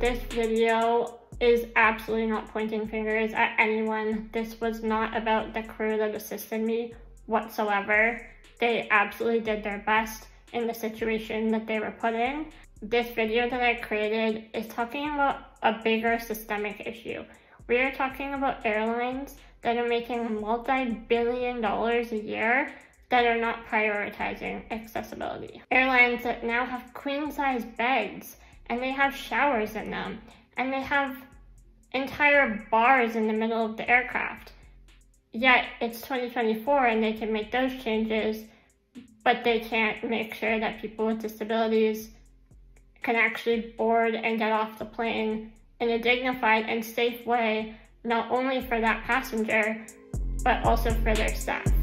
This video is absolutely not pointing fingers at anyone. This was not about the crew that assisted me whatsoever. They absolutely did their best in the situation that they were put in. This video that I created is talking about a bigger systemic issue. We are talking about airlines that are making multi-billion dollars a year that are not prioritizing accessibility. Airlines that now have queen-size beds, and they have showers in them, and they have entire bars in the middle of the aircraft. Yet it's 2024 and they can make those changes, but they can't make sure that people with disabilities can actually board and get off the plane in a dignified and safe way, not only for that passenger, but also for their staff.